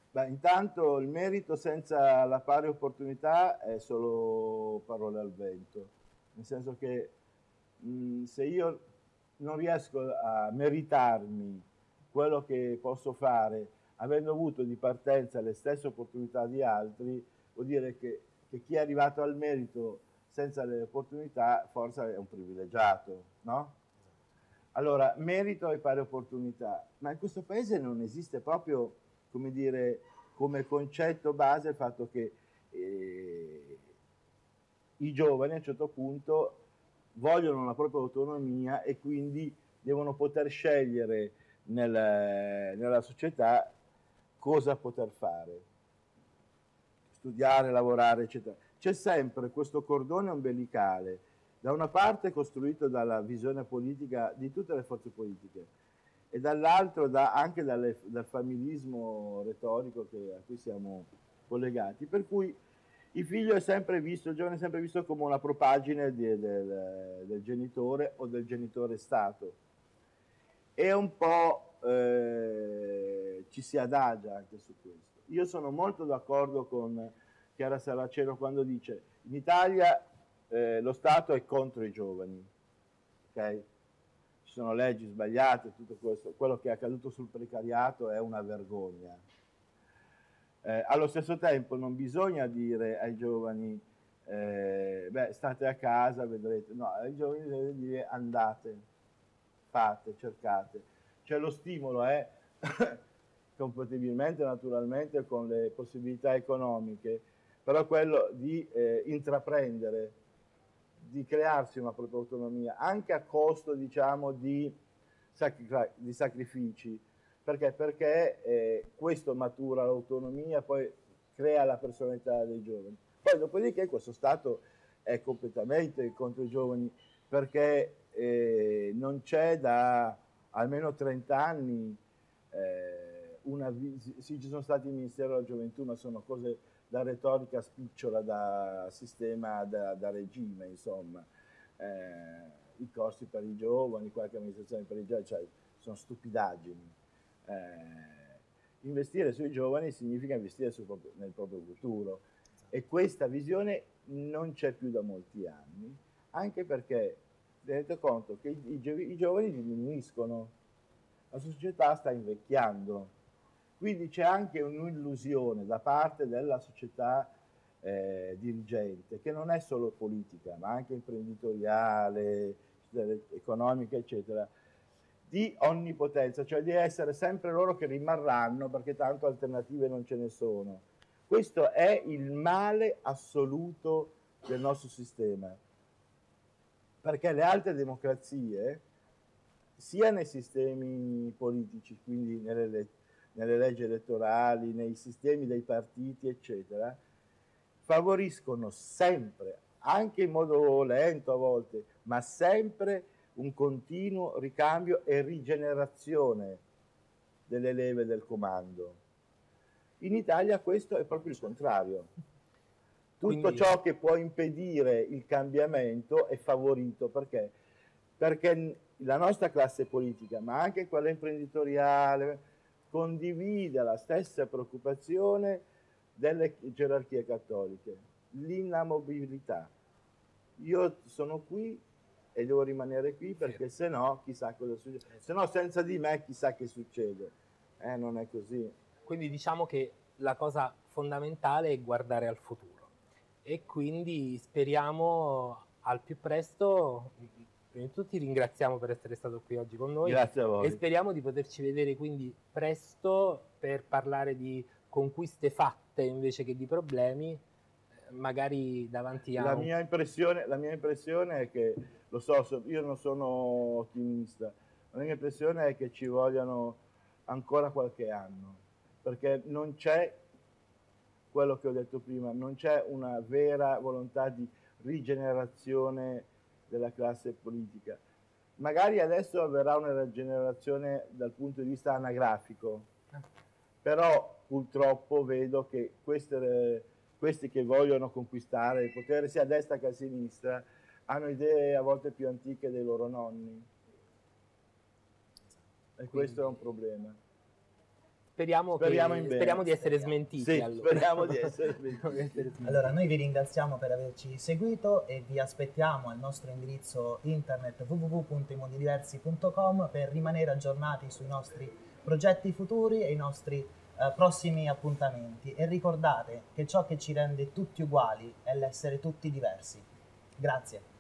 Beh, intanto il merito senza la pari opportunità è solo parole al vento, nel senso che se io non riesco a meritarmi quello che posso fare, avendo avuto di partenza le stesse opportunità di altri, vuol dire che chi è arrivato al merito senza le opportunità, forse è un privilegiato, no? Allora, merito e pari opportunità. Ma in questo paese non esiste proprio, come dire, come concetto base il fatto che i giovani a un certo punto vogliono la propria autonomia e quindi devono poter scegliere nella società cosa poter fare, studiare, lavorare, eccetera. C'è sempre questo cordone ombelicale, da una parte costruito dalla visione politica di tutte le forze politiche e dall'altro anche dal familismo retorico a cui siamo collegati, per cui il figlio è sempre visto, il giovane è sempre visto come una propagine del genitore o del genitore stato, e un po' ci si adagia anche su questo. Io sono molto d'accordo con Chiara Saraceno quando dice: in Italia lo Stato è contro i giovani, okay? Ci sono leggi sbagliate, tutto questo, quello che è accaduto sul precariato è una vergogna. Allo stesso tempo non bisogna dire ai giovani beh, state a casa, vedrete, no, ai giovani bisogna dire andate, fate, cercate. Cioè lo stimolo è compatibilmente naturalmente con le possibilità economiche, però quello di intraprendere, di crearsi una propria autonomia, anche a costo, diciamo, di sacrifici. Perché? Perché questo matura l'autonomia, poi crea la personalità dei giovani. Poi dopodiché questo Stato è completamente contro i giovani, perché non c'è da almeno 30 anni, sì, ci sono stati il Ministero della Gioventù, ma sono cose da retorica spicciola, da sistema, da regime, insomma. I corsi per i giovani, qualche amministrazione per i giovani, cioè sono stupidaggini. Investire sui giovani significa investire nel proprio futuro, e questa visione non c'è più da molti anni, anche perché tenete conto che i giovani diminuiscono, la società sta invecchiando, quindi c'è anche un'illusione da parte della società dirigente, che non è solo politica ma anche imprenditoriale, economica, eccetera, di onnipotenza, cioè di essere sempre loro che rimarranno perché tanto alternative non ce ne sono. Questo è il male assoluto del nostro sistema, perché le altre democrazie, sia nei sistemi politici, quindi nelle leggi elettorali, nei sistemi dei partiti, eccetera, favoriscono sempre, anche in modo lento a volte, ma sempre un continuo ricambio e rigenerazione delle leve del comando. In Italia questo è proprio il contrario. Tutto ciò che può impedire il cambiamento è favorito, perché? Perché la nostra classe politica, ma anche quella imprenditoriale, condivide la stessa preoccupazione delle gerarchie cattoliche, l'inamovibilità. Io sono qui e devo rimanere qui perché se no chissà cosa succede, se no senza di me chissà che succede, non è così. Quindi diciamo che la cosa fondamentale è guardare al futuro, e quindi speriamo al più presto. Prima di tutto ti ringraziamo per essere stato qui oggi con noi. Grazie a voi. E speriamo di poterci vedere quindi presto per parlare di conquiste fatte invece che di problemi, magari davanti a... La mia impressione è che, lo so, io non sono ottimista, ma la mia impressione è che ci vogliano ancora qualche anno, perché non c'è, quello che ho detto prima, non c'è una vera volontà di rigenerazione della classe politica. Magari adesso avverrà una rigenerazione dal punto di vista anagrafico, però purtroppo vedo che questi che vogliono conquistare il potere sia a destra che a sinistra hanno idee a volte più antiche dei loro nonni, e questo è un problema. Speriamo di essere smentiti. Allora, noi vi ringraziamo per averci seguito e vi aspettiamo al nostro indirizzo internet www.imondidiversi.com per rimanere aggiornati sui nostri progetti futuri e i nostri prossimi appuntamenti, e ricordate che ciò che ci rende tutti uguali è l'essere tutti diversi. Grazie.